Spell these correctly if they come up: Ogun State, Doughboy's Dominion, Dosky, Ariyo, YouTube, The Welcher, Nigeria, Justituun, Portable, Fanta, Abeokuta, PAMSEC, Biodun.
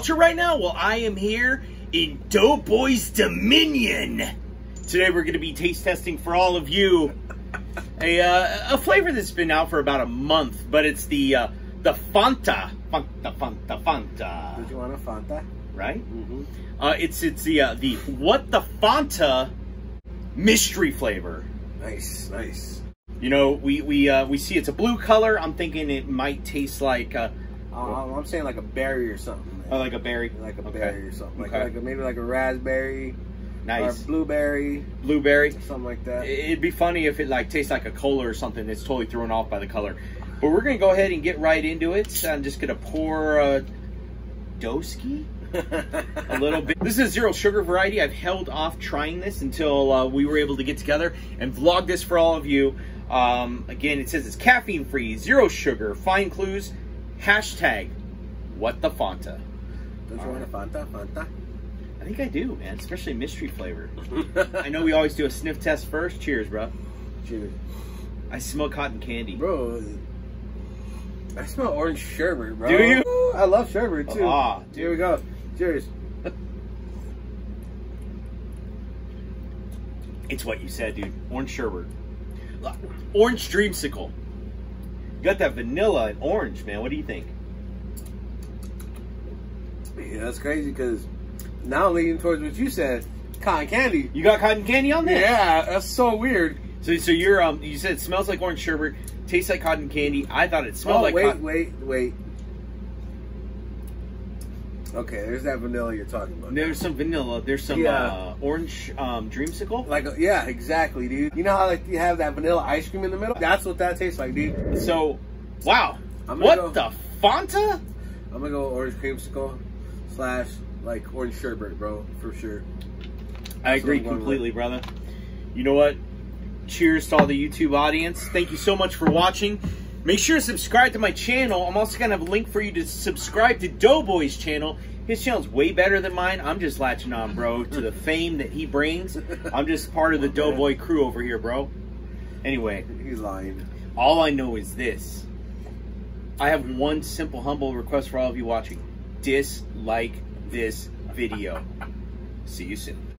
Welcher right now? Well, I am here in Doughboy's Dominion. Today we're going to be taste testing for all of you a flavor that's been out for about a month, but it's the Fanta. Fanta. Did you want a Fanta? Right? Mm-hmm. It's the What the Fanta mystery flavor. Nice, nice. You know, we see it's a blue color. I'm thinking it might taste like I'm saying like a berry or something. Oh, like a berry? Like a berry or something. Okay. Like maybe like a raspberry. Nice. Or blueberry. Blueberry. Something like that. It'd be funny if it like tastes like a cola or something that's totally thrown off by the color. But we're going to go ahead and get right into it. I'm just going to pour Dosky a little bit. This is a zero sugar variety. I've held off trying this until we were able to get together and vlog this for all of you. Again, it says it's caffeine free, zero sugar, find clues, hashtag what the Fanta. Don't you want a Fanta? Fanta? I think I do, man, especially mystery flavor. I know we always do a sniff test first. Cheers, bro. Cheers. I smell cotton candy. Bro, I smell orange sherbet, bro. Do you? Ooh, I love sherbet, too. Ah, dude. Here we go. Cheers. It's what you said, dude. Orange sherbet. Orange dreamsicle. You got that vanilla and orange, man. What do you think? Yeah, that's crazy because now I'm leaning towards what you said, cotton candy. You got cotton candy on this? Yeah, that's so weird. So you're you said it smells like orange sherbet, tastes like cotton candy. I thought it smelled like cotton. Wait. Okay, there's that vanilla you're talking about. There's some vanilla. There's some orange dreamsicle. Like, yeah, exactly, dude. You know how like you have that vanilla ice cream in the middle? That's what that tastes like, dude. So, wow. What the Fanta? I'm gonna go orange creamsicle / like orange sherbet, bro, for sure. I agree completely, brother. You know what? Cheers to all the YouTube audience. Thank you so much for watching. Make sure to subscribe to my channel. I'm also going to have a link for you to subscribe to Doughboy's channel. His channel's way better than mine. I'm just latching on, bro, to the fame that he brings. I'm just part of the Doughboy crew over here, bro. Anyway. He's lying. All I know is this. I have one simple, humble request for all of you watching. Dislike this video. See you soon.